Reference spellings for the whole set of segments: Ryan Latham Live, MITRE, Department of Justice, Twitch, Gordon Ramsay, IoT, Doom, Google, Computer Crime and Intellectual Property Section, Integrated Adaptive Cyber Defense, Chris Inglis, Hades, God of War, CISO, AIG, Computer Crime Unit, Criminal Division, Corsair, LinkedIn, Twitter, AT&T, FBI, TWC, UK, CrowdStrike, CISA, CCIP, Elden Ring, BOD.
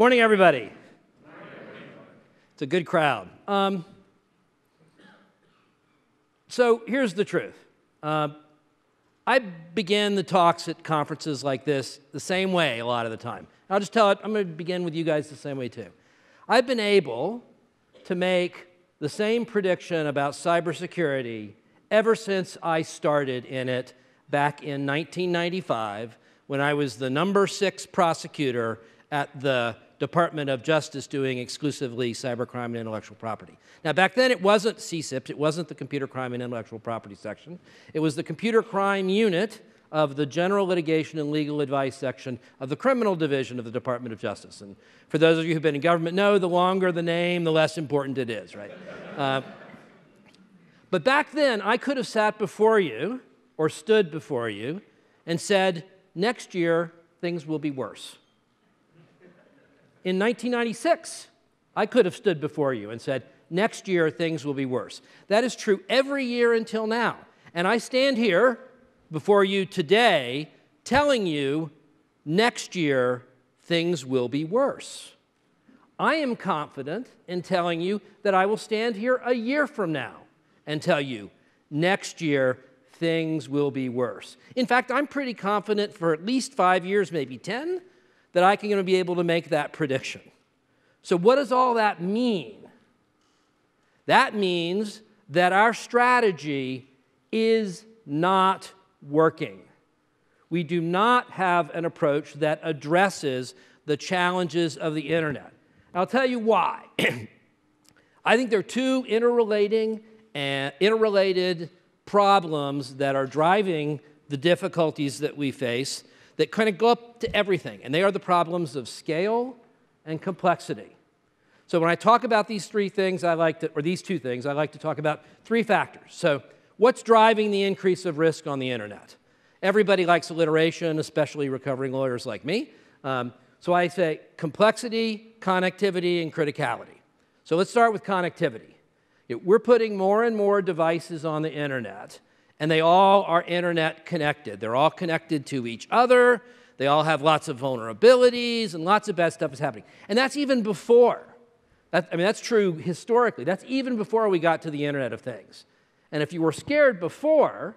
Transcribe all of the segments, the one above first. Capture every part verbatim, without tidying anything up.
Morning, everybody. It's a good crowd. Um, so here's the truth. Uh, I begin the talks at conferences like this the same way a lot of the time. And I'll just tell it, I'm going to begin with you guys the same way too. I've been able to make the same prediction about cybersecurity ever since I started in it back in nineteen ninety-five when I was the number six prosecutor at the Department of Justice doing exclusively cybercrime and intellectual property. Now, back then, it wasn't C C I P, it wasn't the Computer Crime and Intellectual Property Section. It was the Computer Crime Unit of the General Litigation and Legal Advice Section of the Criminal Division of the Department of Justice. And for those of you who've been in government know, the longer the name, the less important it is, right? uh, but back then, I could have sat before you, or stood before you, and said, next year, things will be worse. In nineteen ninety-six, I could have stood before you and said, next year things will be worse. That is true every year until now. And I stand here before you today telling you next year things will be worse. I am confident in telling you that I will stand here a year from now and tell you next year things will be worse. In fact, I'm pretty confident for at least five years, maybe ten, that I can be able to make that prediction. So what does all that mean? That means that our strategy is not working. We do not have an approach that addresses the challenges of the internet. I'll tell you why. I think there are two interrelating and interrelated problems that are driving the difficulties that we face that kind of go up to everything, and they are the problems of scale and complexity. So when I talk about these three things, I like to, or these two things, I like to talk about three factors. So what's driving the increase of risk on the internet? Everybody likes alliteration, especially recovering lawyers like me. Um, so I say complexity, connectivity, and criticality. So let's start with connectivity. We're putting more and more devices on the internet, and they all are internet connected. They're all connected to each other. They all have lots of vulnerabilities, and lots of bad stuff is happening. And that's even before. That, I mean, that's true historically. That's even before we got to the Internet of Things. And if you were scared before,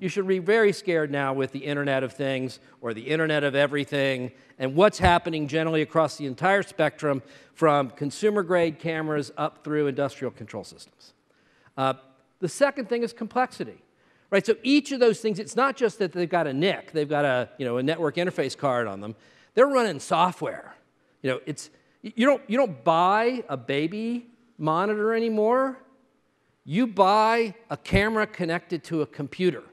you should be very scared now with the Internet of Things or the Internet of Everything and what's happening generally across the entire spectrum from consumer-grade cameras up through industrial control systems. Uh, the second thing is complexity. Right, so each of those things, it's not just that they've got a N I C, they've got a, you know, a network interface card on them. They're running software. You know, it's, you don't, you don't buy a baby monitor anymore. You buy a camera connected to a computer.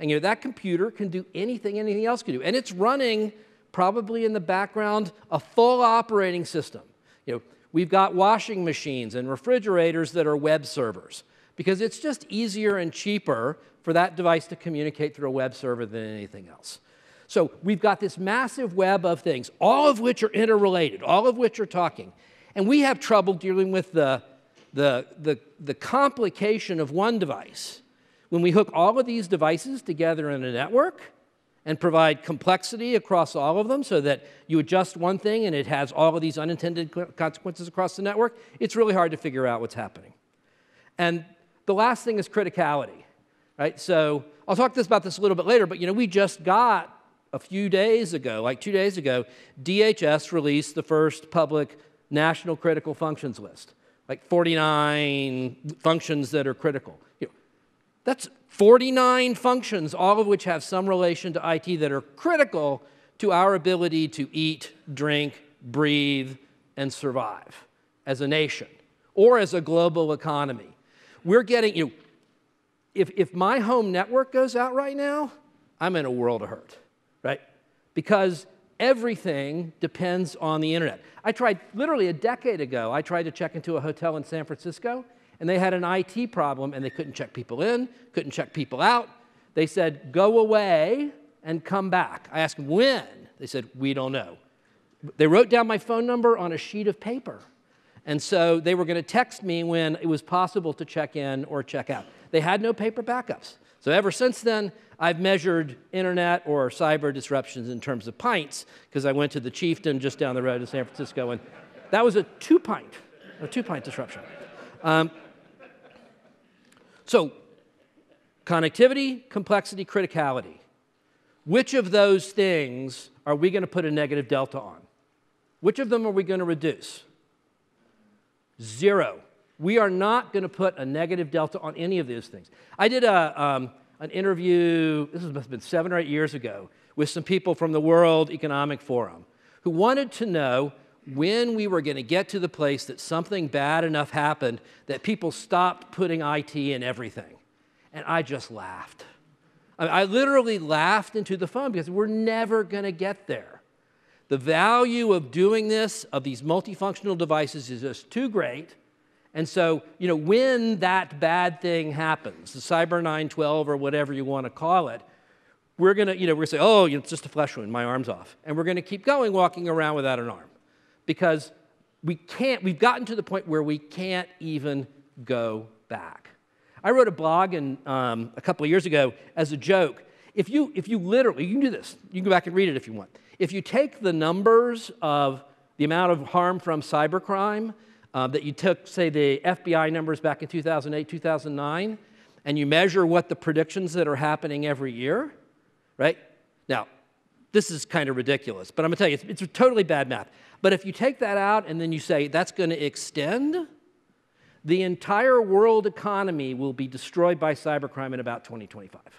And you know, that computer can do anything anything else can do. And it's running, probably in the background, a full operating system. You know, we've got washing machines and refrigerators that are web servers, because it's just easier and cheaper for that device to communicate through a web server than anything else. So we've got this massive web of things, all of which are interrelated, all of which are talking. And we have trouble dealing with the, the, the, the complication of one device. When we hook all of these devices together in a network and provide complexity across all of them so that you adjust one thing and it has all of these unintended consequences across the network, it's really hard to figure out what's happening. And the last thing is criticality, right? So I'll talk this, about this a little bit later, but you know, we just got a few days ago, like two days ago, D H S released the first public national critical functions list, like forty-nine functions that are critical. You know, that's forty-nine functions, all of which have some relation to I T that are critical to our ability to eat, drink, breathe, and survive as a nation or as a global economy. We're getting, you know, if, if my home network goes out right now, I'm in a world of hurt, right? Because everything depends on the internet. I tried, literally a decade ago, I tried to check into a hotel in San Francisco, and they had an I T problem, and they couldn't check people in, couldn't check people out. They said, go away and come back. I asked them, when? They said, we don't know. They wrote down my phone number on a sheet of paper. And so they were going to text me when it was possible to check in or check out. They had no paper backups. So ever since then, I've measured internet or cyber disruptions in terms of pints, because I went to the Chieftain just down the road in San Francisco, and that was a two-pint, a two-pint disruption. Um, so connectivity, complexity, criticality. Which of those things are we going to put a negative delta on? Which of them are we going to reduce? Zero. We are not going to put a negative delta on any of those things. I did a... Um, an interview, this must have been seven or eight years ago, with some people from the World Economic Forum who wanted to know when we were going to get to the place that something bad enough happened that people stopped putting I T in everything. And I just laughed. I, I literally laughed into the phone because we're never going to get there. The value of doing this, of these multifunctional devices, is just too great. And so, you know, when that bad thing happens, the cyber nine twelve or whatever you want to call it, we're going to, you know, we're going to say, oh, you know, it's just a flesh wound, my arm's off. And we're going to keep going walking around without an arm because we can't, we've gotten to the point where we can't even go back. I wrote a blog in, um, a couple of years ago as a joke. If you, if you literally, you can do this. You can go back and read it if you want. If you take the numbers of the amount of harm from cybercrime, Uh, that you took, say, the F B I numbers back in two thousand eight, two thousand nine, and you measure what the predictions that are happening every year, right? Now, this is kind of ridiculous, but I'm going to tell you, it's, it's a totally bad math. But if you take that out and then you say that's going to extend, the entire world economy will be destroyed by cybercrime in about twenty twenty-five.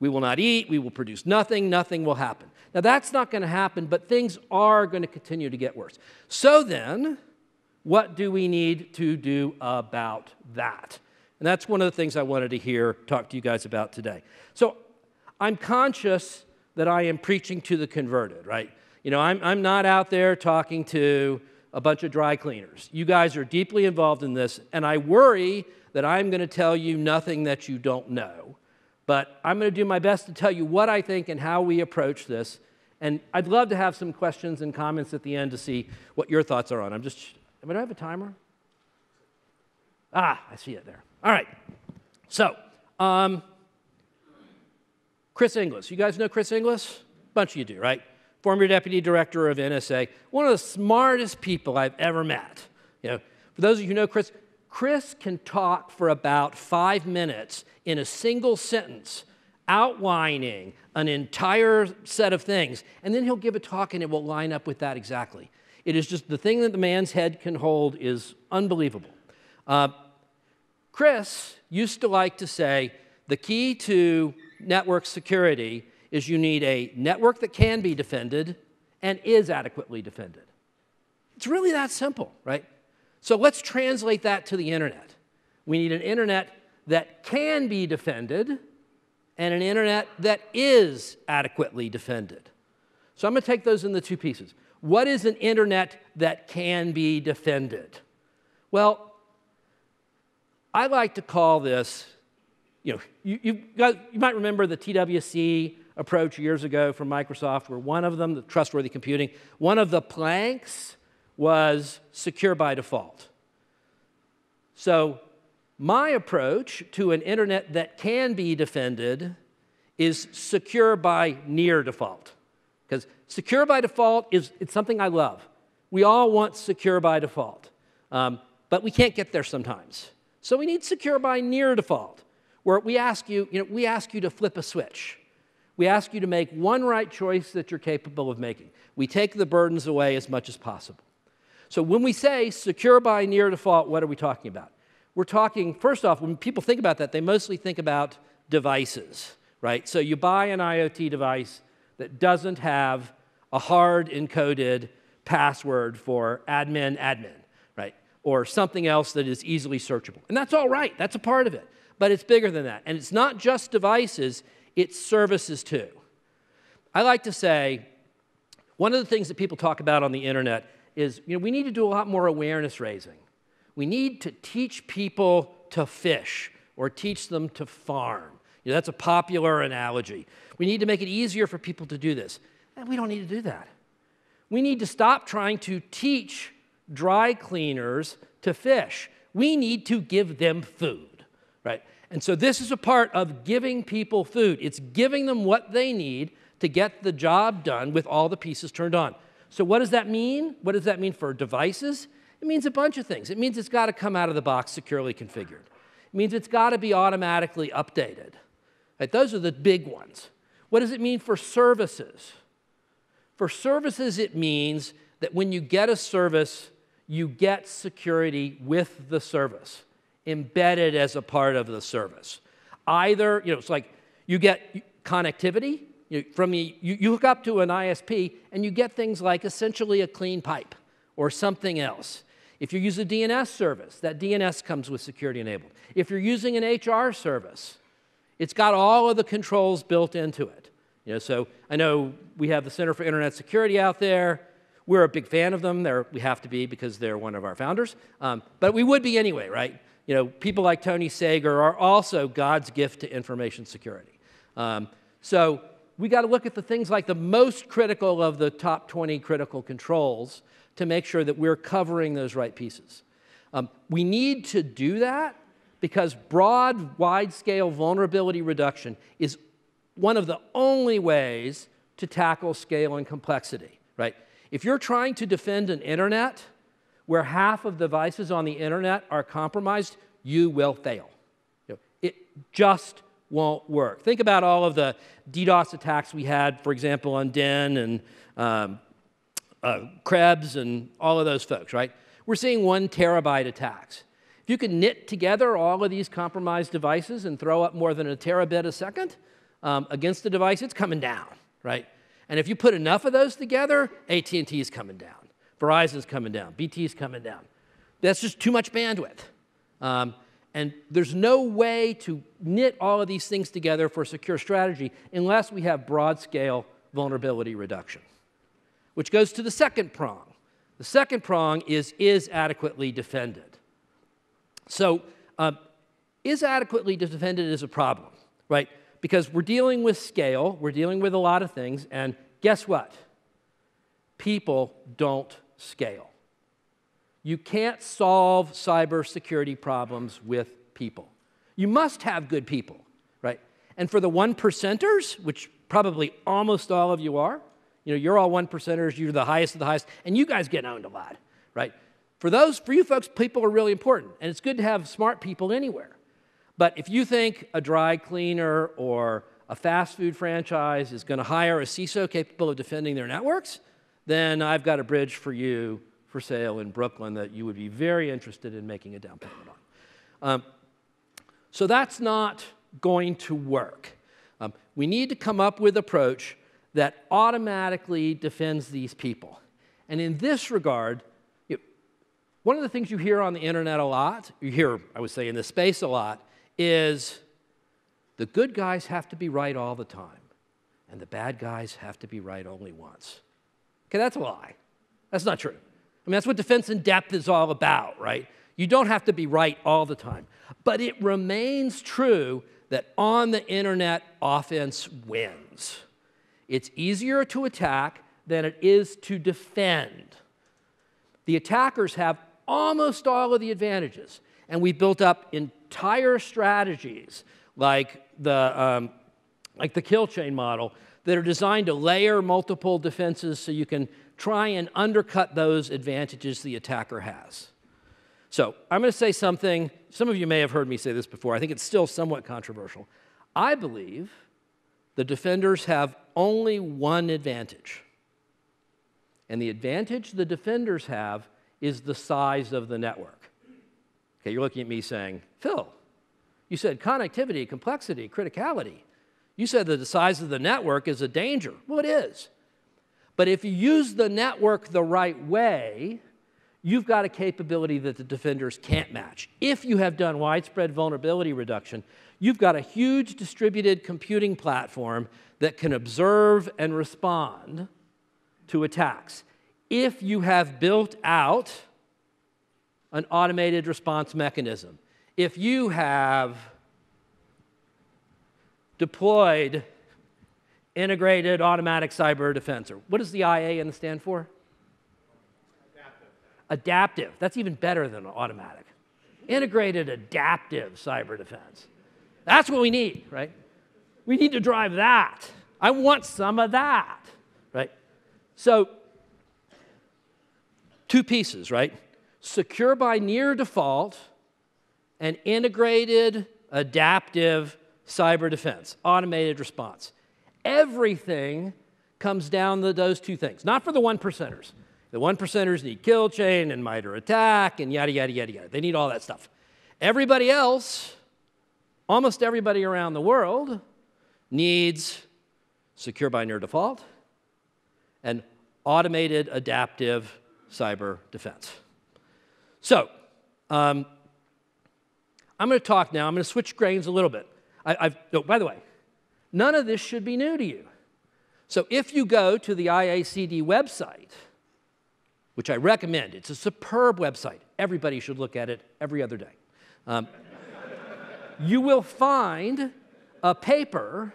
We will not eat, we will produce nothing, nothing will happen. Now, that's not going to happen, but things are going to continue to get worse. So then, what do we need to do about that? And that's one of the things I wanted to hear, talk to you guys about today. So I'm conscious that I am preaching to the converted, right? You know, I'm, I'm not out there talking to a bunch of dry cleaners. You guys are deeply involved in this, and I worry that I'm going to tell you nothing that you don't know. But I'm going to do my best to tell you what I think and how we approach this. And I'd love to have some questions and comments at the end to see what your thoughts are on. I'm just... I mean, do I have a timer? Ah, I see it there. All right. So, um, Chris Inglis. You guys know Chris Inglis? A bunch of you do, right? Former Deputy Director of N S A. One of the smartest people I've ever met. You know, for those of you who know Chris, Chris can talk for about five minutes in a single sentence, outlining an entire set of things, and then he'll give a talk and it will line up with that exactly. It is just the thing that the man's head can hold is unbelievable. Uh, Chris used to like to say the key to network security is you need a network that can be defended and is adequately defended. It's really that simple, right? So let's translate that to the internet. We need an internet that can be defended and an internet that is adequately defended. So I'm going to take those in the two pieces. What is an internet that can be defended? Well, I like to call this, you know, you, you, got, you might remember the T W C approach years ago from Microsoft, where one of them, the trustworthy computing, one of the planks was secure by default. So my approach to an internet that can be defended is secure by near default. Because secure by default is it's something I love. We all want secure by default. Um, but we can't get there sometimes. So we need secure by near default, where we ask you, you know, we ask you to flip a switch. We ask you to make one right choice that you're capable of making. We take the burdens away as much as possible. So when we say secure by near default, what are we talking about? We're talking, first off, when people think about that, they mostly think about devices, right? So you buy an IoT device that doesn't have a hard encoded password for admin, admin, right? Or something else that is easily searchable. And that's all right, that's a part of it. But it's bigger than that. And it's not just devices, it's services too. I like to say, one of the things that people talk about on the internet is, you know, we need to do a lot more awareness raising. We need to teach people to fish or teach them to farm. You know, that's a popular analogy. We need to make it easier for people to do this. And we don't need to do that. We need to stop trying to teach dry cleaners to fish. We need to give them food, right? And so this is a part of giving people food. It's giving them what they need to get the job done with all the pieces turned on. So what does that mean? What does that mean for devices? It means a bunch of things. It means it's got to come out of the box securely configured. It means it's got to be automatically updated. Right? Those are the big ones. What does it mean for services? For services, it means that when you get a service, you get security with the service, embedded as a part of the service. Either, you know, it's like you get connectivity, you, from the, you, you hook up to an I S P and you get things like essentially a clean pipe or something else. If you use a D N S service, that D N S comes with security enabled. If you're using an H R service, it's got all of the controls built into it. You know, so I know we have the Center for Internet Security out there. We're a big fan of them. They're, we have to be because they're one of our founders. Um, but we would be anyway, right? You know, people like Tony Sager are also God's gift to information security. Um, so we got to look at the things like the most critical of the top twenty critical controls to make sure that we're covering those right pieces. Um, we need to do that because broad, wide-scale vulnerability reduction is one of the only ways to tackle scale and complexity, right? If you're trying to defend an internet where half of devices on the internet are compromised, you will fail. It just won't work. Think about all of the DDoS attacks we had, for example, on Den and um, uh, Krebs and all of those folks, right? We're seeing one terabyte attacks. If you can knit together all of these compromised devices and throw up more than a terabit a second um, against the device, it's coming down, right? And if you put enough of those together, A T and T is coming down. Verizon's coming down. B T's coming down. That's just too much bandwidth. Um, and there's no way to knit all of these things together for a secure strategy unless we have broad-scale vulnerability reduction, which goes to the second prong. The second prong is, is adequately defended. So um, is adequately defended is a problem, right? Because we're dealing with scale, we're dealing with a lot of things, and guess what? People don't scale. You can't solve cybersecurity problems with people. You must have good people, right? And for the one percenters, which probably almost all of you are, you know, you're all one percenters, you're the highest of the highest, and you guys get owned a lot, right? For those, for you folks, people are really important, and it's good to have smart people anywhere. But if you think a dry cleaner or a fast food franchise is going to hire a C I S O capable of defending their networks, then I've got a bridge for you for sale in Brooklyn that you would be very interested in making a down payment on. Um, so that's not going to work. Um, we need to come up with an approach that automatically defends these people. And in this regard, you, one of the things you hear on the internet a lot, you hear, I would say, in this space a lot, is the good guys have to be right all the time, and the bad guys have to be right only once. Okay, that's a lie. That's not true. I mean, that's what defense in depth is all about, right? You don't have to be right all the time. But it remains true that on the internet, offense wins. It's easier to attack than it is to defend. The attackers have almost all of the advantages, and we built up in entire strategies like the, um, like the kill chain model that are designed to layer multiple defenses so you can try and undercut those advantages the attacker has. So I'm going to say something. Some of you may have heard me say this before. I think it's still somewhat controversial. I believe the defenders have only one advantage. And the advantage the defenders have is the size of the network. Okay, you're looking at me saying, Phil, you said connectivity, complexity, criticality. You said that the size of the network is a danger. Well, it is. But if you use the network the right way, you've got a capability that the defenders can't match. If you have done widespread vulnerability reduction, you've got a huge distributed computing platform that can observe and respond to attacks. If you have built out an automated response mechanism. If you have deployed integrated automatic cyber defense, or what does the I A in the stand for? Adaptive. Adaptive. That's even better than automatic. Integrated adaptive cyber defense. That's what we need, right? We need to drive that. I want some of that, right? So two pieces, right? Secure by near default and integrated adaptive cyber defense, automated response. Everything comes down to those two things, not for the one percenters. The one percenters need kill chain and MITRE ATT&CK and yada, yada, yada, yada. They need all that stuff. Everybody else, almost everybody around the world, needs secure by near default and automated adaptive cyber defense. So um, I'm going to talk now. I'm going to switch grains a little bit. I, I've, oh, by the way, none of this should be new to you. So if you go to the I A C D website, which I recommend, it's a superb website. Everybody should look at it every other day. Um, you will find a paper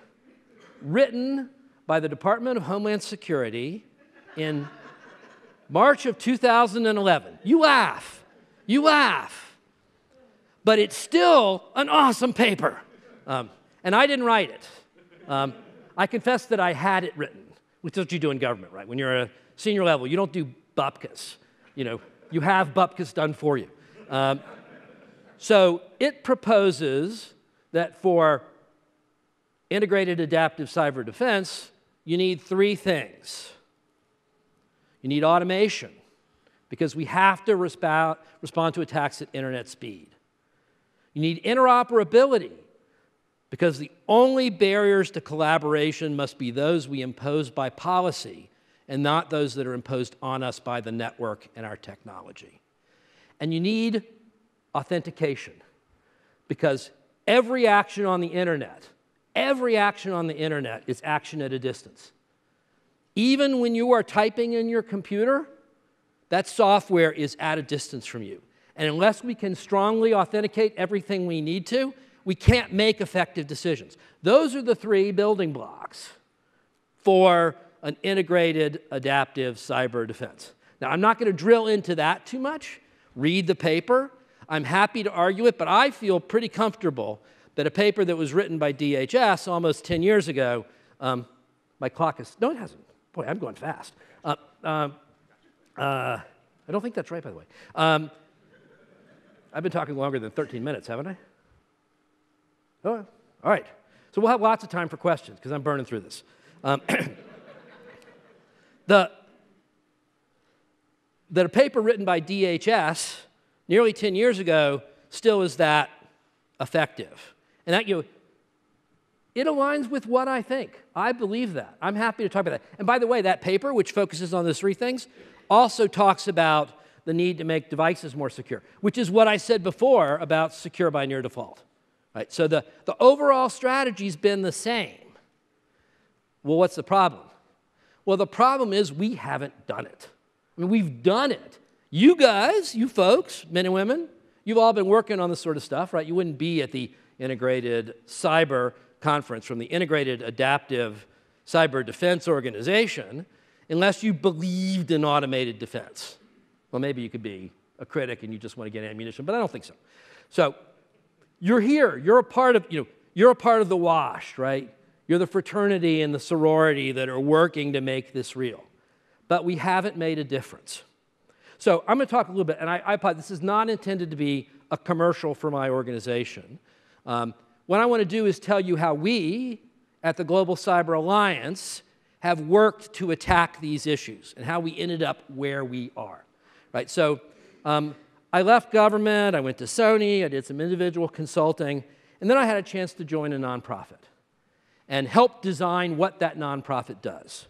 written by the Department of Homeland Security in March of two thousand eleven. You laugh. You laugh. But it's still an awesome paper. Um, and I didn't write it. Um, I confess that I had it written, which is what you do in government, right? When you're a senior level, you don't do BUPCAs. You know, you have BUPCAs done for you. Um, so it proposes that for integrated adaptive cyber defense, you need three things. You need automation, because we have to resp- respond to attacks at internet speed. You need interoperability, because the only barriers to collaboration must be those we impose by policy and not those that are imposed on us by the network and our technology. And you need authentication, because every action on the internet, every action on the internet is action at a distance. Even when you are typing in your computer, that software is at a distance from you. And unless we can strongly authenticate everything we need to, we can't make effective decisions. Those are the three building blocks for an integrated adaptive cyber defense. Now, I'm not going to drill into that too much. Read the paper. I'm happy to argue it, but I feel pretty comfortable that a paper that was written by D H S almost ten years ago, um, my clock is, no, it hasn't. Boy, I'm going fast. Uh, um, uh, I don't think that's right, by the way. Um, I've been talking longer than thirteen minutes, haven't I? Oh, all right. So we'll have lots of time for questions, because I'm burning through this. Um, the, that a paper written by D H S nearly ten years ago still is that effective. And that, you know, it aligns with what I think. I believe that. I'm happy to talk about that. And by the way, that paper, which focuses on those three things, also talks about the need to make devices more secure, which is what I said before about secure by near default. Right? So the, the overall strategy's been the same. Well, what's the problem? Well, the problem is we haven't done it. I mean, we've done it. You guys, you folks, men and women, you've all been working on this sort of stuff, right? You wouldn't be at the Integrated Cyber Conference from the Integrated Adaptive Cyber Defense Organization unless you believed in automated defense. Well, maybe you could be a critic and you just want to get ammunition, but I don't think so. So you're here. You're a part of, you know, you're a part of the WASH, right? You're the fraternity and the sorority that are working to make this real. But we haven't made a difference. So I'm going to talk a little bit, and I, I apologize, this is not intended to be a commercial for my organization. Um, What I want to do is tell you how we, at the Global Cyber Alliance, have worked to attack these issues and how we ended up where we are. Right? So um, I left government, I went to Sony, I did some individual consulting, and then I had a chance to join a nonprofit and help design what that nonprofit does.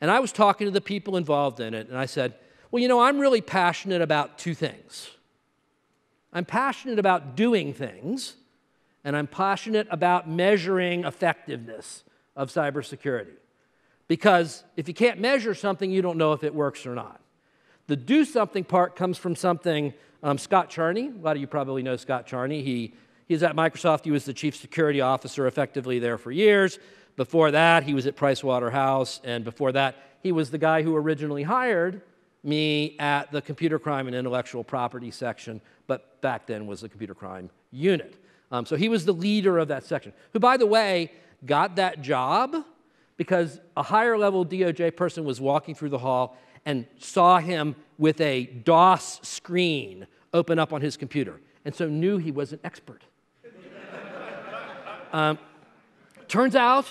And I was talking to the people involved in it, and I said, well, you know, I'm really passionate about two things. I'm passionate about doing things, and I'm passionate about measuring effectiveness of cybersecurity. Because if you can't measure something, you don't know if it works or not. The do something part comes from something, um, Scott Charney, a lot of you probably know Scott Charney. He, he's at Microsoft. He was the chief security officer effectively there for years. Before that, he was at Pricewaterhouse. And before that, he was the guy who originally hired me at the Computer Crime and Intellectual Property Section, but back then was the Computer Crime Unit. Um, so he was the leader of that section, who, by the way, got that job because a higher-level D O J person was walking through the hall and saw him with a DOS screen open up on his computer, and so knew he was an expert. um, turns out,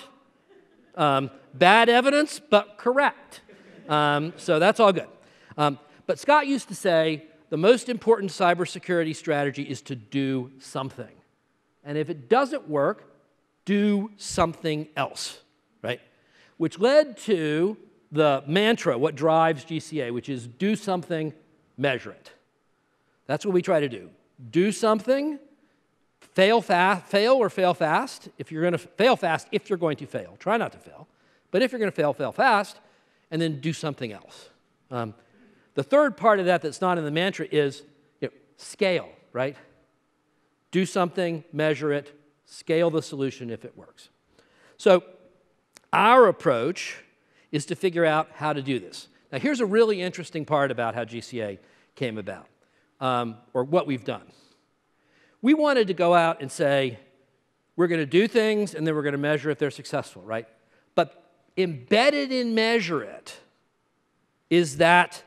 um, bad evidence, but correct. Um, so that's all good. Um, but Scott used to say, the most important cybersecurity strategy is to do something. And if it doesn't work, do something else, right? Which led to the mantra, what drives G C A, which is do something, measure it. That's what we try to do. Do something, fail fast, fail or fail fast. If you're going to fail fast, if you're going to fail, try not to fail. But if you're going to fail, fail fast, and then do something else. Um, the third part of that that's not in the mantra is you know, scale, right? Do something, measure it, scale the solution if it works. So our approach is to figure out how to do this. Now, here's a really interesting part about how G C A came about, um, or what we've done. We wanted to go out and say, we're going to do things, and then we're going to measure if they're successful, right? But embedded in measure it is that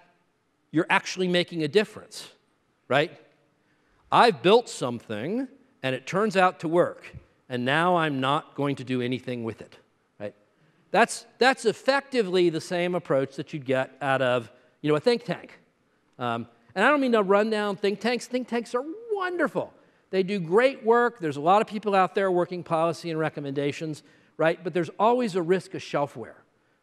you're actually making a difference, right? I've built something, and it turns out to work, and now I'm not going to do anything with it, right? That's, that's effectively the same approach that you'd get out of, you know, a think tank. Um, and I don't mean to run down think tanks. Think tanks are wonderful. They do great work. There's a lot of people out there working policy and recommendations, right? But there's always a risk of shelfware,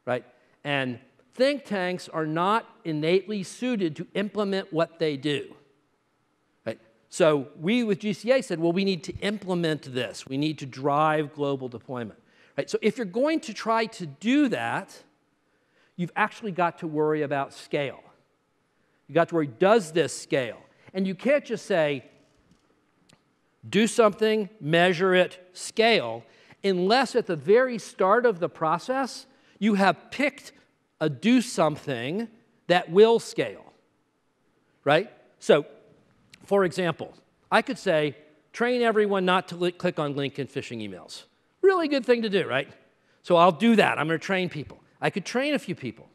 right? And think tanks are not innately suited to implement what they do. So we with G C A said, well, we need to implement this. We need to drive global deployment. Right? So if you're going to try to do that, you've actually got to worry about scale. You've got to worry, does this scale? And you can't just say, do something, measure it, scale, unless at the very start of the process, you have picked a do something that will scale. Right? So, for example, I could say, train everyone not to click on LinkedIn phishing emails. Really good thing to do, right? So I'll do that. I'm going to train people. I could train a few people.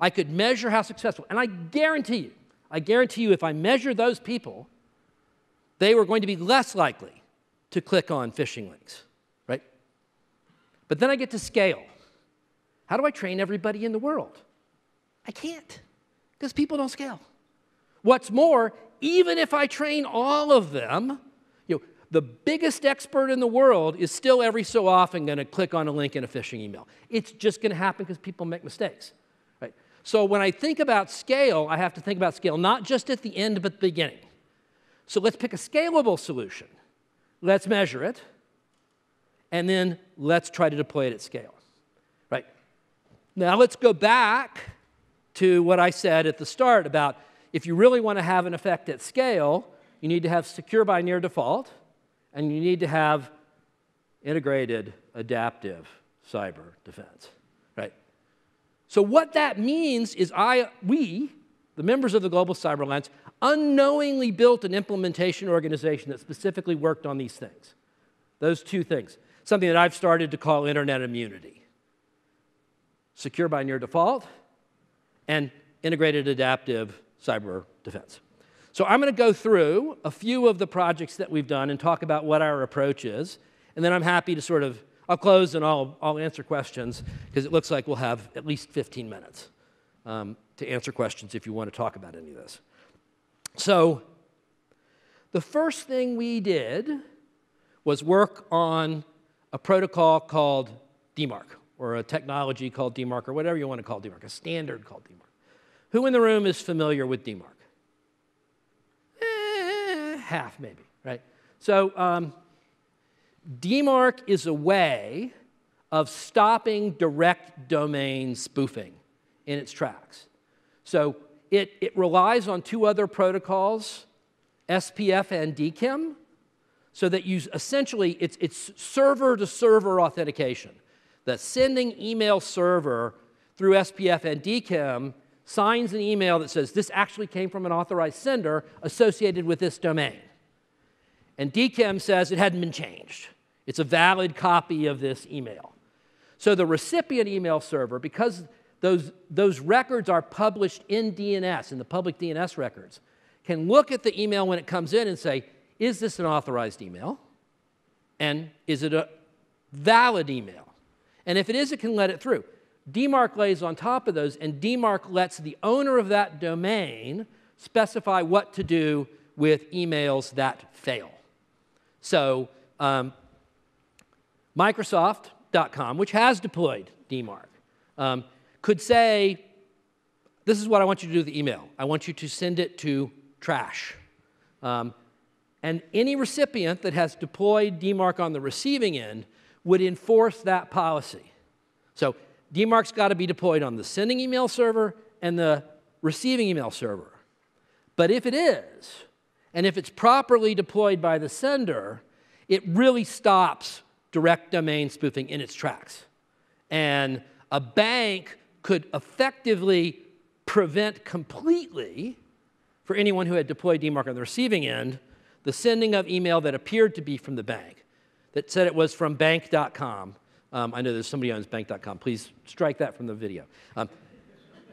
I could measure how successful. And I guarantee you, I guarantee you if I measure those people, they were going to be less likely to click on phishing links, right? But then I get to scale. How do I train everybody in the world? I can't, because people don't scale. What's more, even if I train all of them, you know, the biggest expert in the world is still every so often going to click on a link in a phishing email. It's just going to happen because people make mistakes. Right? So when I think about scale, I have to think about scale not just at the end but the beginning. So let's pick a scalable solution. Let's measure it. And then let's try to deploy it at scale. Right? Now let's go back to what I said at the start about if you really want to have an effect at scale, you need to have secure by near default, and you need to have integrated adaptive cyber defense, right? So what that means is I, we, the members of the Global Cyber Alliance, unknowingly built an implementation organization that specifically worked on these things, those two things, something that I've started to call internet immunity, secure by near default, and integrated adaptive cyber defense. So I'm going to go through a few of the projects that we've done and talk about what our approach is, and then I'm happy to sort of, I'll close and I'll, I'll answer questions, because it looks like we'll have at least fifteen minutes um, to answer questions if you want to talk about any of this. So the first thing we did was work on a protocol called D MARC, or a technology called D MARC, or whatever you want to call D MARC, a standard called D MARC. Who in the room is familiar with D MARC? Eh, half maybe, right? So um, D MARC is a way of stopping direct domain spoofing in its tracks. So it, it relies on two other protocols, S P F and D K I M, so that you essentially, it's, it's server-to-server authentication. The sending email server through S P F and D K I M signs an email that says, this actually came from an authorized sender associated with this domain. And D K I M says it hadn't been changed. It's a valid copy of this email. So the recipient email server, because those, those records are published in D N S, in the public D N S records, can look at the email when it comes in and say, is this an authorized email? And is it a valid email? And if it is, it can let it through. D MARC lays on top of those, and D MARC lets the owner of that domain specify what to do with emails that fail. So um, Microsoft dot com, which has deployed D MARC, um, could say, this is what I want you to do with the email. I want you to send it to trash. Um, and any recipient that has deployed D MARC on the receiving end would enforce that policy. So D MARC's got to be deployed on the sending email server and the receiving email server. But if it is, and if it's properly deployed by the sender, it really stops direct domain spoofing in its tracks. And a bank could effectively prevent completely, for anyone who had deployed D MARC on the receiving end, the sending of email that appeared to be from the bank, that said it was from bank dot com. Um, I know there's somebody who owns bank dot com. Please strike that from the video. Um,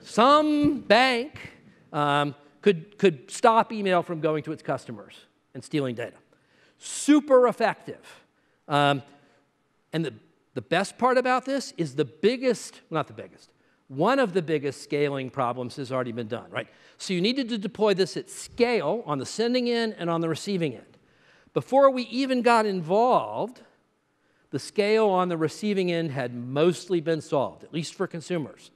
some bank um, could, could stop email from going to its customers and stealing data. Super effective. Um, and the, the best part about this is the biggest, well, not the biggest, one of the biggest scaling problems has already been done, right? So you needed to deploy this at scale on the sending end and on the receiving end. Before we even got involved, the scale on the receiving end had mostly been solved, at least for consumers.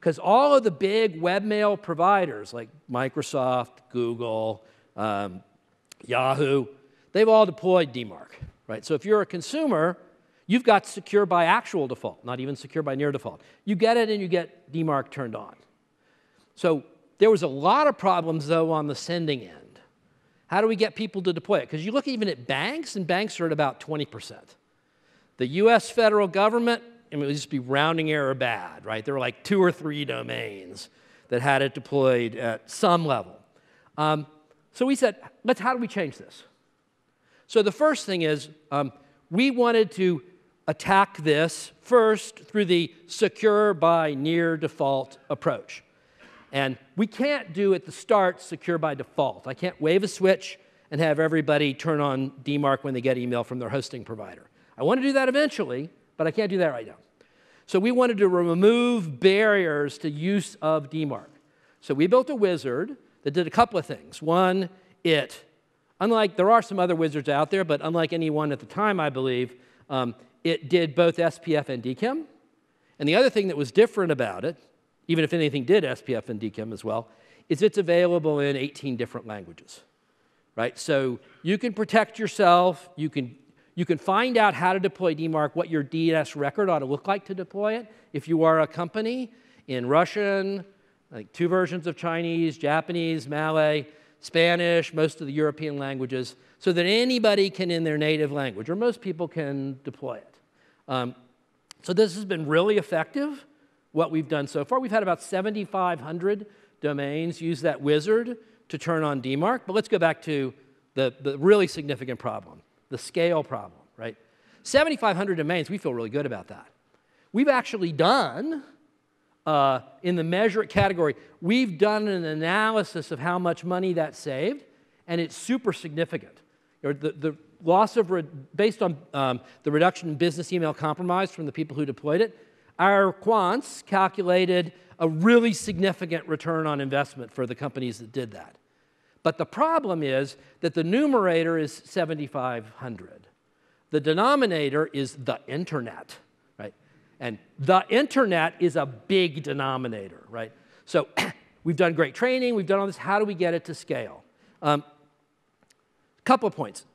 Because all of the big webmail providers like Microsoft, Google, um, Yahoo, they've all deployed D MARC, right? So if you're a consumer, you've got secure by actual default, not even secure by near default. You get it and you get D MARC turned on. So there was a lot of problems, though, on the sending end. How do we get people to deploy it? Because you look even at banks, and banks are at about twenty percent. The U S federal government, I mean, it would just be rounding error bad, right? There were like two or three domains that had it deployed at some level. Um, so we said, let's, how do we change this? So the first thing is um, we wanted to attack this first through the secure by near default approach. And we can't do at the start secure by default. I can't wave a switch and have everybody turn on D MARC when they get email from their hosting provider. I want to do that eventually, but I can't do that right now. So we wanted to remove barriers to use of D MARC. So we built a wizard that did a couple of things. One, it, unlike, there are some other wizards out there, but unlike any one at the time, I believe, um, it did both S P F and D K I M. And the other thing that was different about it, even if anything did S P F and D K I M as well, is it's available in eighteen different languages, right? So you can protect yourself. You can, you can find out how to deploy D MARC, what your D N S record ought to look like to deploy it if you are a company in Russian, like two versions of Chinese, Japanese, Malay, Spanish, most of the European languages, so that anybody can in their native language, or most people can deploy it. Um, so this has been really effective, what we've done so far. We've had about seventy-five hundred domains use that wizard to turn on D MARC, but let's go back to the, the really significant problem, the scale problem, right? seventy-five hundred domains, we feel really good about that. We've actually done Uh, in the measure it category, we've done an analysis of how much money that saved, and it's super significant. You know, the, the loss of, re based on um, the reduction in business email compromise from the people who deployed it, our quants calculated a really significant return on investment for the companies that did that. But the problem is that the numerator is seventy-five hundred. The denominator is the internet. And the internet is a big denominator, right? So we've done great training. We've done all this. How do we get it to scale? Um, a couple of points.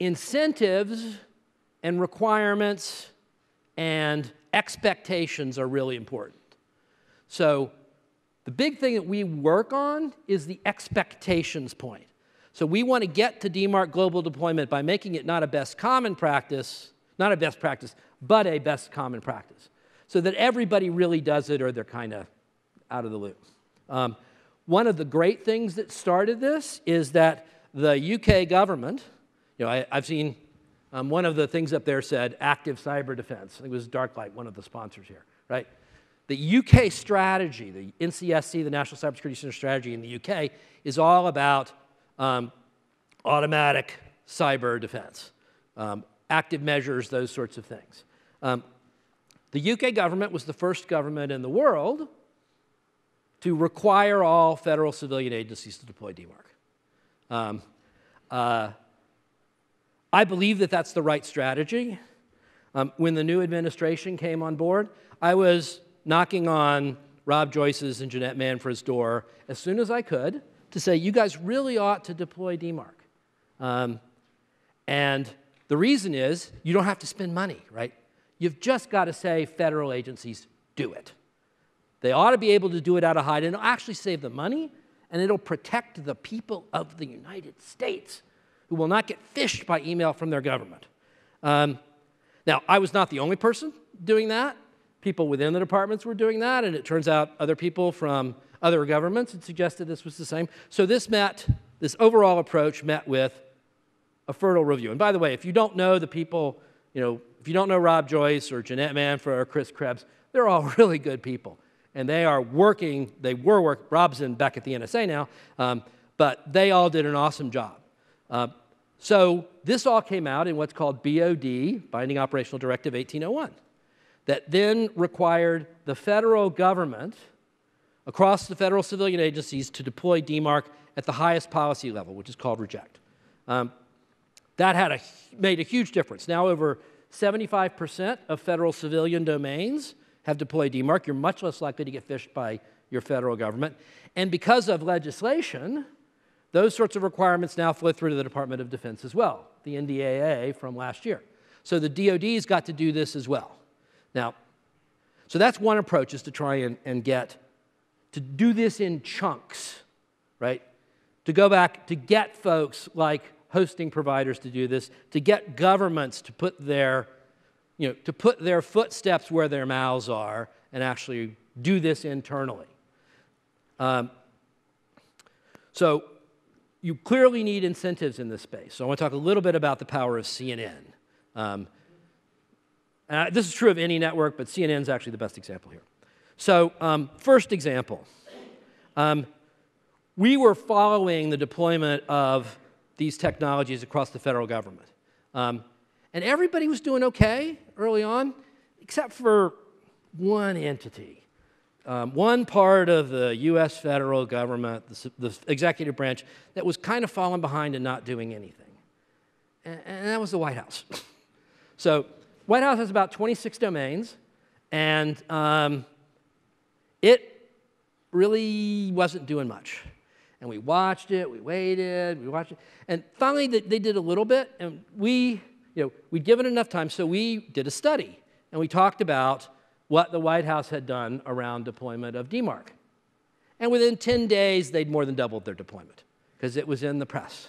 Incentives and requirements and expectations are really important. So the big thing that we work on is the expectations point. So we want to get to D MARC global deployment by making it not a best common practice, not a best practice, but a best common practice, so that everybody really does it or they're kind of out of the loop. Um, one of the great things that started this is that the U K government, you know, I, I've seen um, one of the things up there said active cyber defense. I think it was Darklight, one of the sponsors here, right? The U K strategy, the N C S C, the National Cybersecurity Center strategy in the U K, is all about um, automatic cyber defense, um, active measures, those sorts of things. Um, the U K government was the first government in the world to require all federal civilian agencies to deploy D MARC. Um, uh, I believe that that's the right strategy. Um, when the new administration came on board, I was knocking on Rob Joyce's and Jeanette Manfred's door as soon as I could to say, you guys really ought to deploy D MARC. Um, and the reason is you don't have to spend money, right? You've just got to say federal agencies do it. They ought to be able to do it out of hide, and it'll actually save them money, and it'll protect the people of the United States who will not get phished by email from their government. Um, now, I was not the only person doing that. People within the departments were doing that, and it turns out other people from other governments had suggested this was the same. So this met, this overall approach met with a fertile review. And by the way, if you don't know the people, you know, if you don't know Rob Joyce or Jeanette Manfred or Chris Krebs, they're all really good people. And they are working, they were working, Rob's in back at the N S A now, um, but they all did an awesome job. Uh, so this all came out in what's called B O D, Binding Operational Directive eighteen oh one. That then required the federal government across the federal civilian agencies to deploy D MARC at the highest policy level, which is called reject. Um, that had a, made a huge difference. Now over seventy-five percent of federal civilian domains have deployed D MARC. You're much less likely to get phished by your federal government. And because of legislation, those sorts of requirements now flow through to the Department of Defense as well, the N D A A from last year. So the D O D's got to do this as well. Now, so that's one approach, is to try and, and get, to do this in chunks, right? To go back, to get folks like hosting providers to do this, to get governments to put their, you know, to put their footsteps where their mouths are and actually do this internally. Um, so you clearly need incentives in this space. So I want to talk a little bit about the power of C N N. Um, Uh, this is true of any network, but C N N is actually the best example here. So um, first example, um, we were following the deployment of these technologies across the federal government. Um, and everybody was doing okay early on, except for one entity. Um, one part of the U S federal government, the, the executive branch, that was kind of falling behind and not doing anything. And, and that was the White House. So White House has about twenty-six domains, and um, it really wasn't doing much. And we watched it, we waited, we watched it. And finally, they did a little bit, and we, you know, we'd given enough time, so we did a study. And we talked about what the White House had done around deployment of D MARC. And within ten days, they'd more than doubled their deployment, because it was in the press.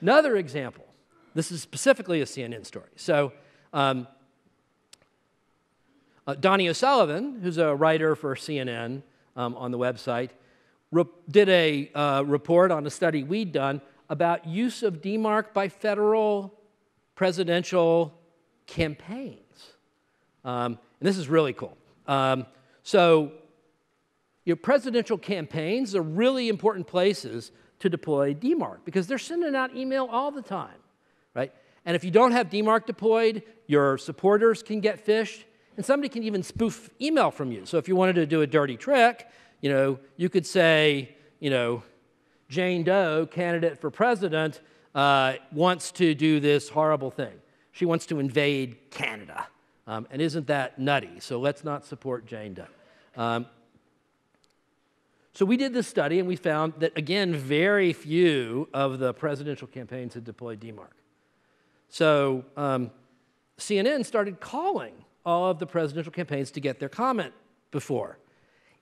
Another example, this is specifically a C N N story. So. Um, uh, Donnie O'Sullivan, who's a writer for C N N um, on the website, did a uh, report on a study we'd done about use of D MARC by federal presidential campaigns. Um, and this is really cool. Um, so your presidential campaigns are really important places to deploy D MARC because they're sending out email all the time, right? And if you don't have D MARC deployed, your supporters can get phished, and somebody can even spoof email from you. So if you wanted to do a dirty trick, you know, you could say, you know, Jane Doe, candidate for president, uh, wants to do this horrible thing. She wants to invade Canada, um, and isn't that nutty? So let's not support Jane Doe. Um, so we did this study, and we found that, again, very few of the presidential campaigns had deployed D MARC. So um, C N N started calling all of the presidential campaigns to get their comment before.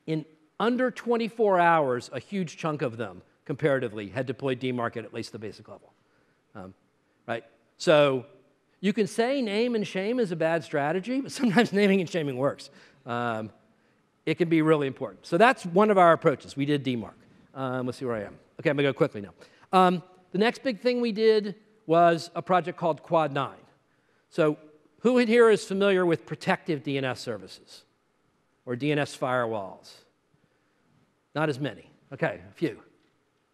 In under twenty-four hours, a huge chunk of them, comparatively, had deployed D MARC at least the basic level. Um, right? So you can say name and shame is a bad strategy, but sometimes naming and shaming works. Um, it can be really important. So that's one of our approaches. We did D MARC. Um, let's see where I am. Okay, I'm going to go quickly now. Um, The next big thing we did was a project called Quad nine. So who in here is familiar with protective D N S services or D N S firewalls? Not as many. Okay, a few.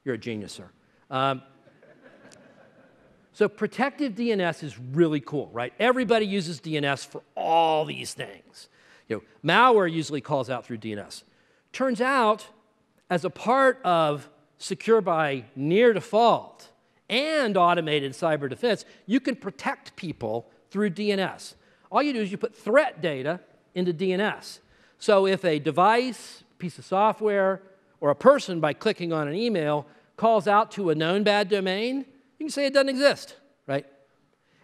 You're a genius, sir. Um, so protective D N S is really cool, right? Everybody uses D N S for all these things. You know, malware usually calls out through D N S. Turns out, as a part of secure by near default and automated cyber defense, you can protect people through D N S. All you do is you put threat data into D N S. So if a device, piece of software, or a person by clicking on an email calls out to a known bad domain, you can say it doesn't exist, right?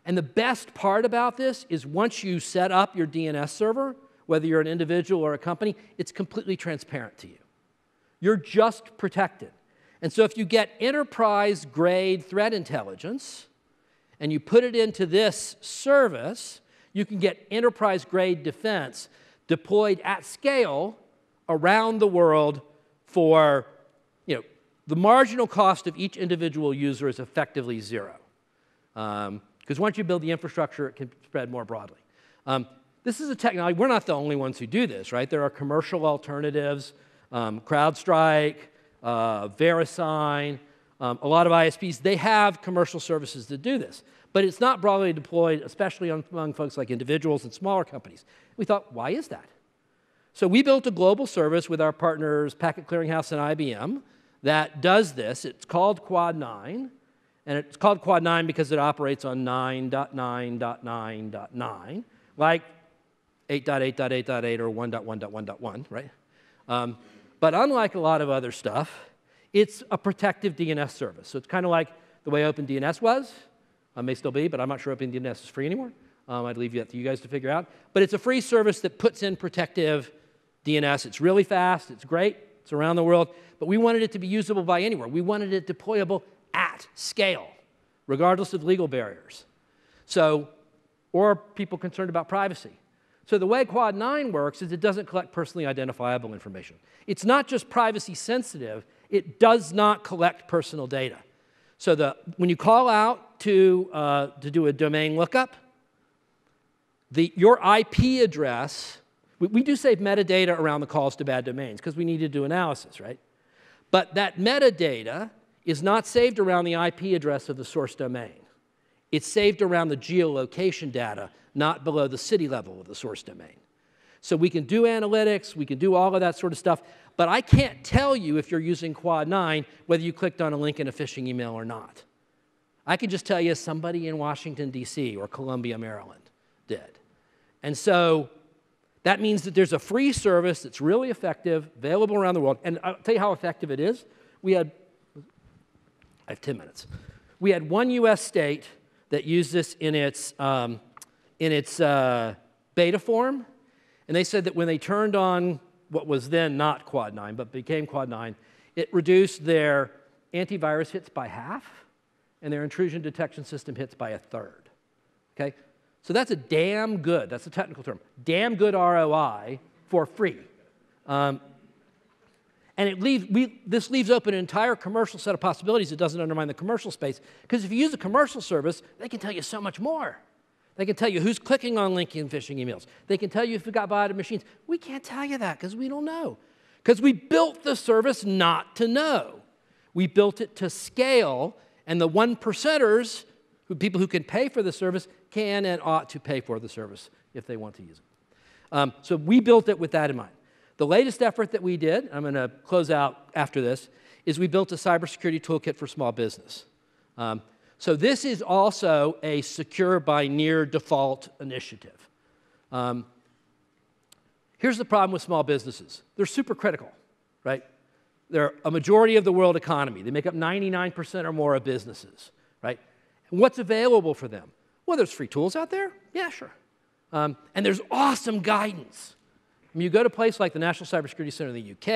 And the best part about this is once you set up your D N S server, whether you're an individual or a company, it's completely transparent to you. You're just protected. And so if you get enterprise-grade threat intelligence and you put it into this service, you can get enterprise-grade defense deployed at scale around the world for, you know, the marginal cost of each individual user is effectively zero. Because um, once you build the infrastructure, it can spread more broadly. Um, This is a technology, we're not the only ones who do this, right? There are commercial alternatives, um, CrowdStrike, uh, VeriSign, um, a lot of I S Ps, they have commercial services that do this. But it's not broadly deployed, especially among folks like individuals and smaller companies. We thought, why is that? So we built a global service with our partners, Packet Clearinghouse and I B M, that does this. It's called Quad nine, and it's called Quad nine because it operates on nine dot nine dot nine dot nine, like eight dot eight dot eight dot eight or one dot one dot one dot one, right? Um, but unlike a lot of other stuff, it's a protective D N S service. So it's kind of like the way OpenDNS was. It may still be, but I'm not sure OpenDNS is free anymore. Um, I'd leave that to you guys to figure out. But it's a free service that puts in protective D N S. It's really fast. It's great. It's around the world. But we wanted it to be usable by anywhere. We wanted it deployable at scale, regardless of legal barriers. So, or people concerned about privacy. So the way Quad nine works is it doesn't collect personally identifiable information. It's not just privacy sensitive, it does not collect personal data. So the, when you call out to, uh, to do a domain lookup, the, your I P address, we, we do save metadata around the calls to bad domains because we need to do analysis, right? But that metadata is not saved around the I P address of the source domain. It's saved around the geolocation data, not below the city level of the source domain. So we can do analytics, we can do all of that sort of stuff, but I can't tell you if you're using Quad nine whether you clicked on a link in a phishing email or not. I can just tell you somebody in Washington, D C or Columbia, Maryland did. And so that means that there's a free service that's really effective, available around the world, and I'll tell you how effective it is. We had, I have ten minutes. We had one U S state that used this in its, um, in its uh, beta form, and they said that when they turned on what was then not Quad nine, but became Quad nine, it reduced their antivirus hits by half, and their intrusion detection system hits by a third, okay? So that's a damn good, that's a technical term, damn good R O I for free. Um, and it leaves, we, this leaves open an entire commercial set of possibilities. It doesn't undermine the commercial space, because if you use a commercial service, they can tell you so much more. They can tell you who's clicking on LinkedIn phishing emails. They can tell you if you got botted machines. We can't tell you that because we don't know. Because we built the service not to know. We built it to scale, and the one percenters, who, people who can pay for the service, can and ought to pay for the service if they want to use it. Um, so we built it with that in mind. The latest effort that we did, I'm going to close out after this, is we built a cybersecurity toolkit for small business. Um, So this is also a secure by near default initiative. Um, here's the problem with small businesses. They're super critical, right? They're a majority of the world economy. They make up ninety-nine percent or more of businesses, right? And what's available for them? Well, there's free tools out there. Yeah, sure. Um, and there's awesome guidance. I mean, you go to a place like the National Cybersecurity Center in the U K,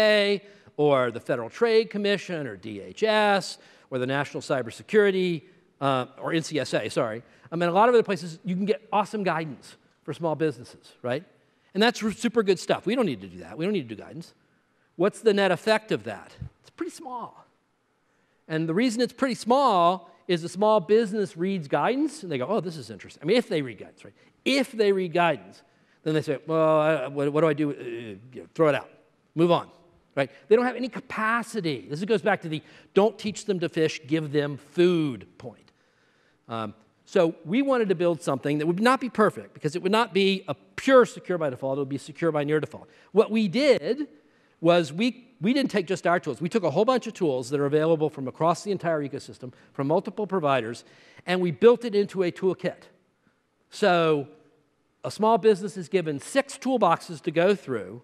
or the Federal Trade Commission, or D H S, or the National Cybersecurity Uh, or N C S A, sorry. I mean, a lot of other places, you can get awesome guidance for small businesses, right? And that's super good stuff. We don't need to do that. We don't need to do guidance. What's the net effect of that? It's pretty small. And the reason it's pretty small is the small business reads guidance, and they go, oh, this is interesting. I mean, if they read guidance, right? If they read guidance, then they say, well, I, what, what do I do? Uh, you know, throw it out. Move on. Right? They don't have any capacity. This goes back to the don't teach them to fish, give them food point. Um, so we wanted to build something that would not be perfect, because it would not be a pure secure by default. It would be secure by near default. What we did was we, we didn't take just our tools. We took a whole bunch of tools that are available from across the entire ecosystem, from multiple providers, and we built it into a toolkit. So a small business is given six toolboxes to go through,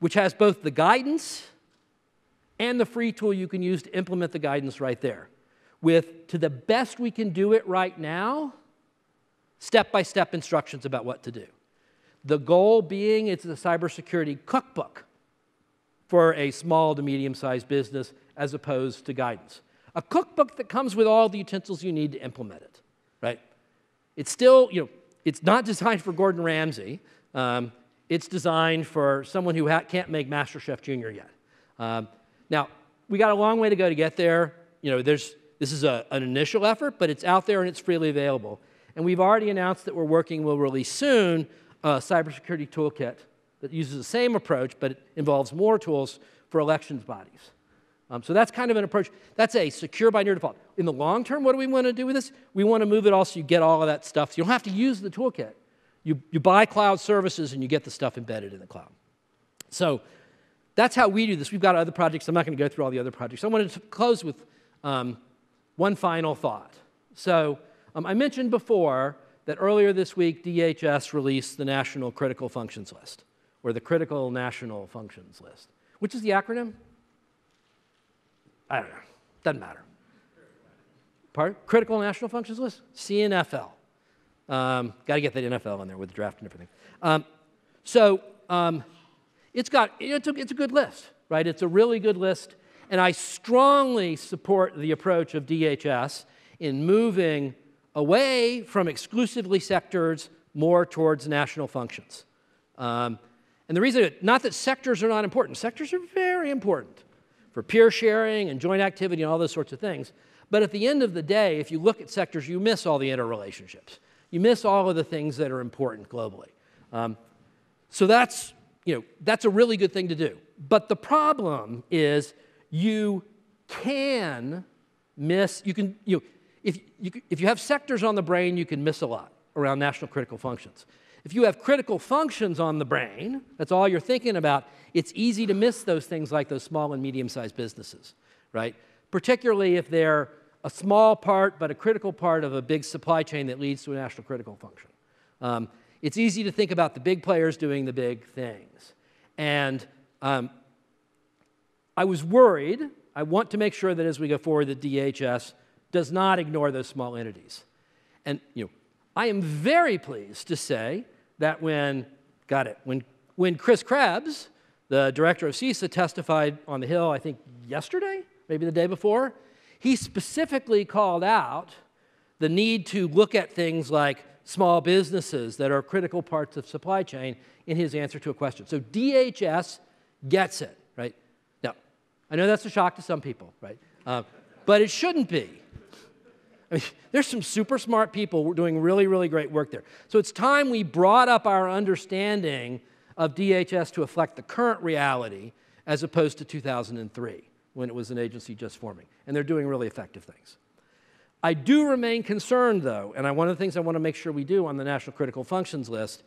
which has both the guidance and the free tool you can use to implement the guidance right there, with, to the best we can do it right now, step-by-step instructions about what to do. The goal being it's a cybersecurity cookbook for a small to medium-sized business as opposed to guidance. A cookbook that comes with all the utensils you need to implement it, right? It's still, you know, it's not designed for Gordon Ramsay. Um, It's designed for someone who ha can't make MasterChef Junior yet. Um, now, we got a long way to go to get there. You know, there's, this is a, an initial effort, but it's out there and it's freely available. And we've already announced that we're working, we'll release soon, a cybersecurity toolkit that uses the same approach, but it involves more tools for elections bodies. Um, so that's kind of an approach. That's a secure by near default. In the long term, what do we want to do with this? We want to move it all so you get all of that stuff. So you don't have to use the toolkit. You, you buy cloud services, and you get the stuff embedded in the cloud. So that's how we do this. We've got other projects. I'm not going to go through all the other projects. I wanted to close with um, one final thought. So um, I mentioned before that earlier this week, D H S released the National Critical Functions List, or the Critical National Functions List, which is the acronym? I don't know. Doesn't matter. Pardon? Critical National Functions List? C N F L. Um, got to get that N F L in there with the draft and everything. Um, so um, it's got, it's a, it's a good list, right? It's a really good list. And I strongly support the approach of D H S in moving away from exclusively sectors more towards national functions. Um, and the reason, not that sectors are not important. Sectors are very important for peer sharing and joint activity and all those sorts of things. But at the end of the day, if you look at sectors, you miss all the interrelationships. You miss all of the things that are important globally. Um, so that's, you know, that's a really good thing to do. But the problem is you can miss, you can, you know, if, you, if you have sectors on the brain, you can miss a lot around national critical functions. If you have critical functions on the brain, that's all you're thinking about, it's easy to miss those things like those small and medium-sized businesses, right? Particularly if they're a small part, but a critical part of a big supply chain that leads to a national critical function. Um, it's easy to think about the big players doing the big things. And um, I was worried. I want to make sure that as we go forward, that D H S does not ignore those small entities. And you know, I am very pleased to say that when, got it, when, when Chris Krebs, the director of C I S A, testified on the Hill, I think yesterday, maybe the day before, he specifically called out the need to look at things like small businesses that are critical parts of supply chain in his answer to a question. So D H S gets it, right? Now, I know that's a shock to some people, right? Uh, but it shouldn't be. I mean, there's some super smart people doing really, really great work there. So it's time we brought up our understanding of D H S to reflect the current reality as opposed to two thousand three. When it was an agency just forming. And they're doing really effective things. I do remain concerned, though, and I, one of the things I want to make sure we do on the National Critical Functions List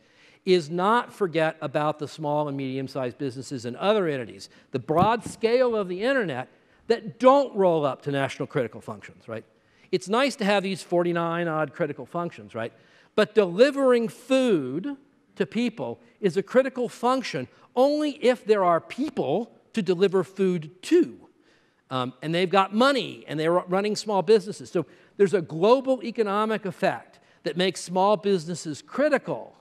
is not forget about the small and medium-sized businesses and other entities, the broad scale of the internet that don't roll up to national critical functions, right? It's nice to have these forty-nine odd critical functions, right? But delivering food to people is a critical function only if there are people to deliver food to. Um, and they've got money, and they're running small businesses. So there's a global economic effect that makes small businesses critical,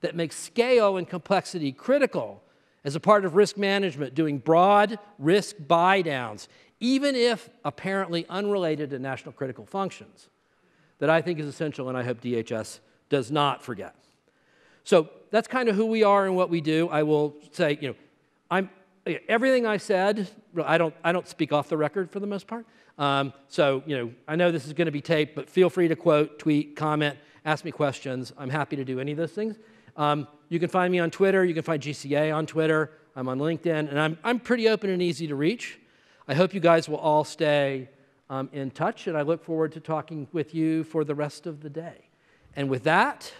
that makes scale and complexity critical as a part of risk management, doing broad risk buy-downs, even if apparently unrelated to national critical functions, that I think is essential, and I hope D H S does not forget. So that's kind of who we are and what we do. I will say, you know, I'm... everything I said, I don't, I don't speak off the record for the most part. Um, so, you know, I know this is going to be taped, but feel free to quote, tweet, comment, ask me questions. I'm happy to do any of those things. Um, you can find me on Twitter. You can find G C A on Twitter. I'm on LinkedIn. And I'm, I'm pretty open and easy to reach. I hope you guys will all stay um, in touch. And I look forward to talking with you for the rest of the day. And with that,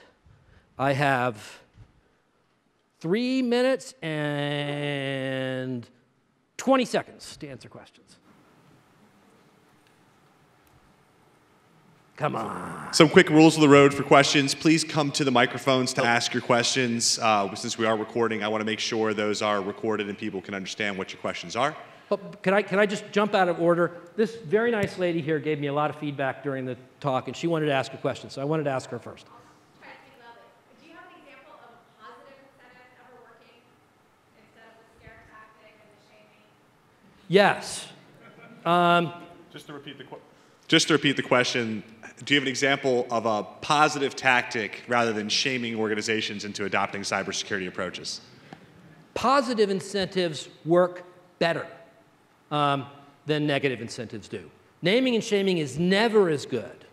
I have three minutes and twenty seconds to answer questions. Come on. Some quick rules of the road for questions. Please come to the microphones to ask your questions. Uh, since we are recording, I want to make sure those are recorded and people can understand what your questions are. Oh, can I, can I just jump out of order? This very nice lady here gave me a lot of feedback during the talk, and she wanted to ask a question, so I wanted to ask her first. Yes. Um, just to repeat the qu just to repeat the question, do you have an example of a positive tactic rather than shaming organizations into adopting cybersecurity approaches? Positive incentives work better um, than negative incentives do. Naming and shaming is never as good.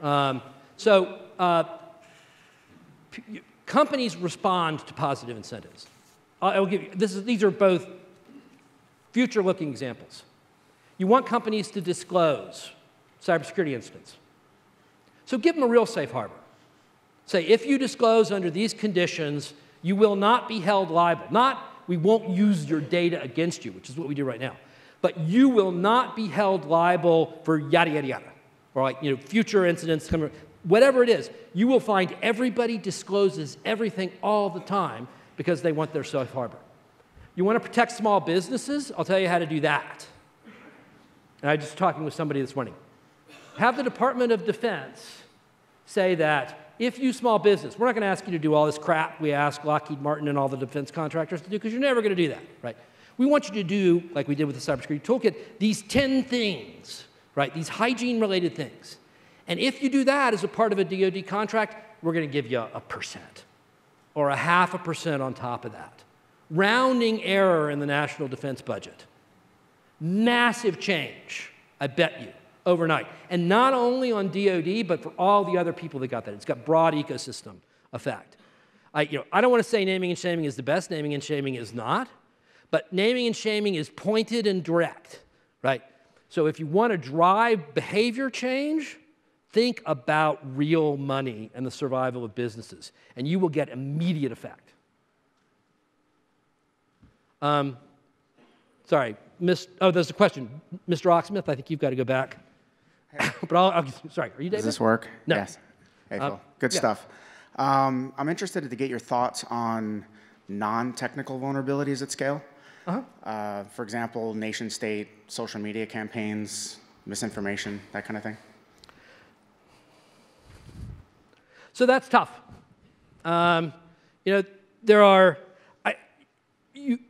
Um, so uh, p companies respond to positive incentives. I will give you this. Is, these are both future-looking examples. You want companies to disclose cybersecurity incidents. So give them a real safe harbor. Say, if you disclose under these conditions, you will not be held liable. Not, we won't use your data against you, which is what we do right now. But you will not be held liable for yada, yada, yada. Or like, you know, future incidents, whatever it is. You will find everybody discloses everything all the time because they want their safe harbor. You want to protect small businesses? I'll tell you how to do that. And I was just talking with somebody this morning. Have the Department of Defense say that if you small business, we're not going to ask you to do all this crap we ask Lockheed Martin and all the defense contractors to do because you're never going to do that, right? We want you to do, like we did with the cybersecurity toolkit, these ten things, right? These hygiene-related things. And if you do that as a part of a D O D contract, we're going to give you a percent or a half a percent on top of that. Rounding error in the national defense budget. Massive change, I bet you, overnight. And not only on D O D, but for all the other people that got that. It's got broad ecosystem effect. I, you know, I don't want to say naming and shaming is the best. Naming and shaming is not. But naming and shaming is pointed and direct, right? So if you want to drive behavior change, think about real money and the survival of businesses. And you will get immediate effect. Um, sorry, Miss. Oh, there's a question, Mister Oxsmith. I think you've got to go back. But I'll, I'll. Sorry, are you David? Does this work? No. Yes. Hey, Phil. Um, Good yeah. stuff. Um, I'm interested to get your thoughts on non-technical vulnerabilities at scale. Uh-huh. Uh, for example, nation state, social media campaigns, misinformation, that kind of thing. So that's tough. Um, you know, there are. I, you.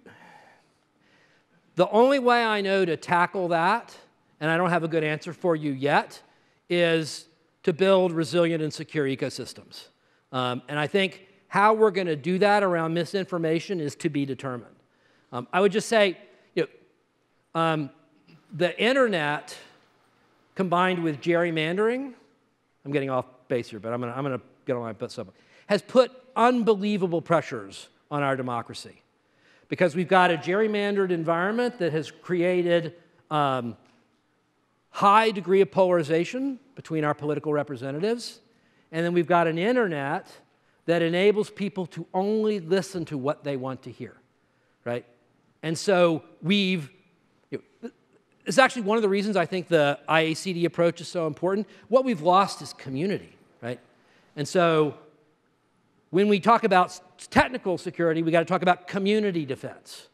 The only way I know to tackle that, and I don't have a good answer for you yet, is to build resilient and secure ecosystems. Um, and I think how we're going to do that around misinformation is to be determined. Um, I would just say, you know, um, the internet combined with gerrymandering, I'm getting off base here, but I'm going to I'm going to get on my butt somewhere, has put unbelievable pressures on our democracy. Because we've got a gerrymandered environment that has created a um, high degree of polarization between our political representatives. And then we've got an internet that enables people to only listen to what they want to hear, right? And so we've, you know, it's actually one of the reasons I think the I A C D approach is so important. What we've lost is community, right? And so when we talk about technical security, we got to talk about community defense.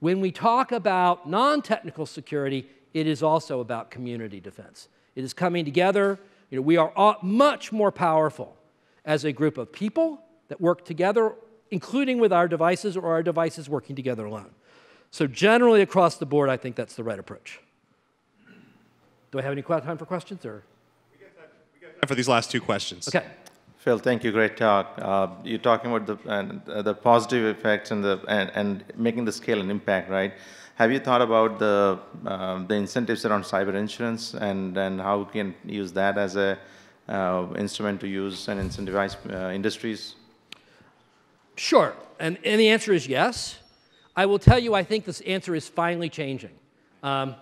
When we talk about non-technical security, it is also about community defense. It is coming together. You know, we are all much more powerful as a group of people that work together, including with our devices or our devices working together alone. So generally across the board, I think that's the right approach. Do I have any time for questions? Or? We got time for these last two questions. Okay. Phil, thank you. Great talk. Uh, you're talking about the uh, the positive effects and the and, and making the scale and impact, right? Have you thought about the uh, the incentives around cyber insurance and and how we can use that as a uh, instrument to use and incentivize uh, industries? Sure, and and the answer is yes. I will tell you, I think this answer is finally changing. Um,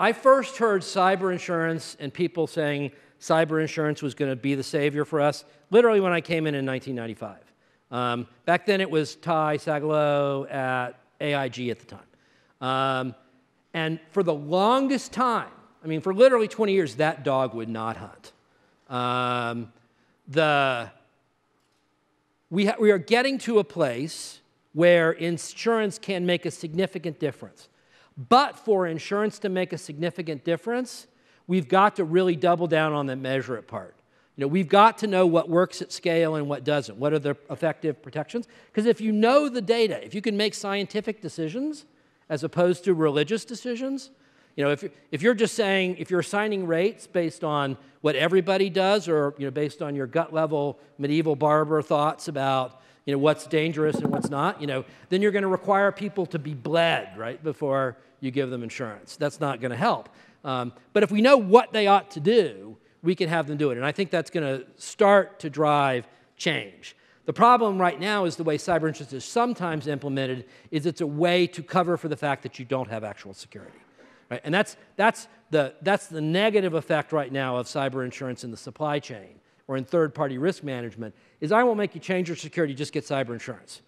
I first heard cyber insurance and people saying cyber insurance was going to be the savior for us literally when I came in in nineteen ninety-five. Um, back then it was Ty Sagalow at A I G at the time. Um, and for the longest time, I mean for literally twenty years, that dog would not hunt. Um, the, we, ha we are getting to a place where insurance can make a significant difference. But for insurance to make a significant difference, we've got to really double down on the measure it part. You know, we've got to know what works at scale and what doesn't. What are the effective protections? Because if you know the data, if you can make scientific decisions as opposed to religious decisions, you know, if you're, if you're just saying, if you're assigning rates based on what everybody does or, you know, based on your gut level medieval barber thoughts about, you know, what's dangerous and what's not, you know, then you're going to require people to be bled, right, before you give them insurance. That's not going to help. Um, but if we know what they ought to do, we can have them do it. And I think that's going to start to drive change. The problem right now is the way cyber insurance is sometimes implemented is it's a way to cover for the fact that you don't have actual security. Right? And that's, that's, the, that's the negative effect right now of cyber insurance in the supply chain or in third-party risk management is I won't make you change your security, just get cyber insurance.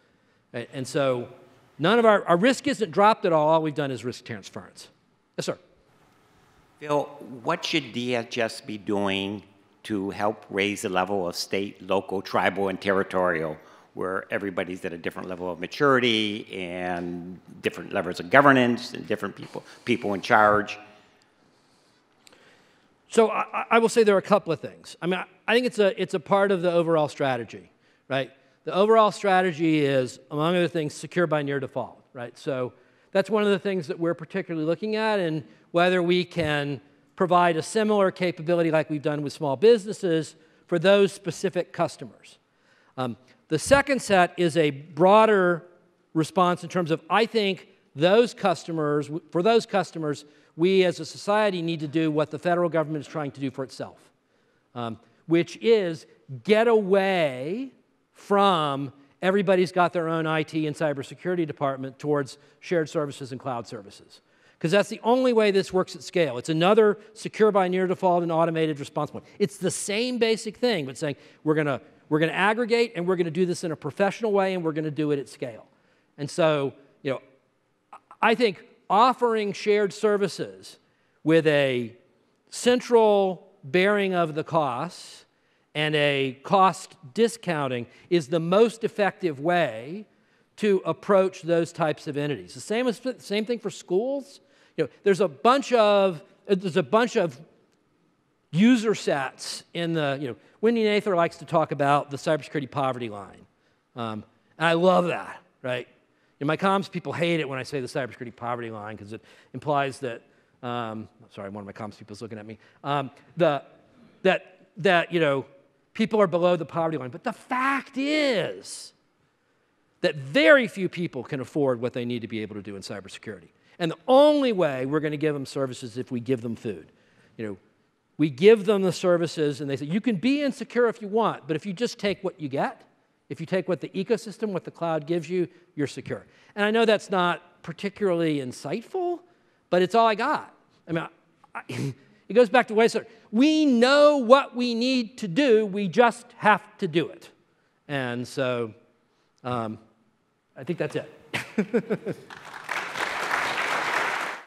Right? And so none of our, our risk isn't dropped at all. All we've done is risk transference. Yes, sir. Bill, what should D H S be doing to help raise the level of state, local, tribal, and territorial, where everybody's at a different level of maturity and different levels of governance and different people, people in charge? So I, I will say there are a couple of things. I mean, I, I think it's a, it's a part of the overall strategy, right? The overall strategy is, among other things, secure by near default, right? So that's one of the things that we're particularly looking at, and whether we can provide a similar capability like we've done with small businesses for those specific customers. Um, the second set is a broader response in terms of, I think those customers, for those customers, we as a society need to do what the federal government is trying to do for itself, um, which is get away from everybody's got their own I T and cybersecurity department towards shared services and cloud services. Because that's the only way this works at scale. It's another secure by near default and automated response point. It's the same basic thing, but saying we're gonna, we're gonna aggregate and we're gonna do this in a professional way and we're gonna do it at scale. And so, you know, I think offering shared services with a central bearing of the costs and a cost discounting is the most effective way to approach those types of entities. The same, as, same thing for schools. You know, there's a bunch of there's a bunch of user sets in the, you know, Wendy Nather likes to talk about the cybersecurity poverty line. Um, and I love that, right? You know, my comms people hate it when I say the cybersecurity poverty line because it implies that, um, sorry, one of my comms people is looking at me, um, the, that, that, you know, people are below the poverty line. But the fact is that very few people can afford what they need to be able to do in cybersecurity. And the only way we're going to give them services is if we give them food. You know, we give them the services and they say, you can be insecure if you want, but if you just take what you get, if you take what the ecosystem, what the cloud gives you, you're secure. And I know that's not particularly insightful, but it's all I got. I mean, I, I, it goes back to what I said. We know what we need to do, we just have to do it. And so, um, I think that's it.